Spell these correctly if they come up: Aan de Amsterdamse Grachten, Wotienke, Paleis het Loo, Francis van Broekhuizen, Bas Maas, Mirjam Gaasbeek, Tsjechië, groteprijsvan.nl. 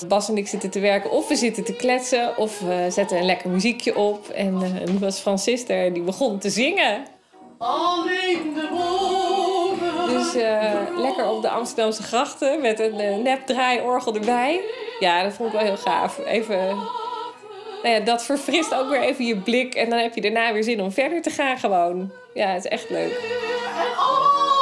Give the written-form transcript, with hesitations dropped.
dat Bas en ik zitten te werken of we zitten te kletsen of we zetten een lekker muziekje op. En nu was Francis er en die begon te zingen. Alleen de boven. Dus lekker op de Amsterdamse grachten met een nep draaiorgel erbij. Ja, dat vond ik wel heel gaaf. Even, nou ja, dat verfrist ook weer even je blik en dan heb je daarna weer zin om verder te gaan gewoon. Ja, het is echt leuk. En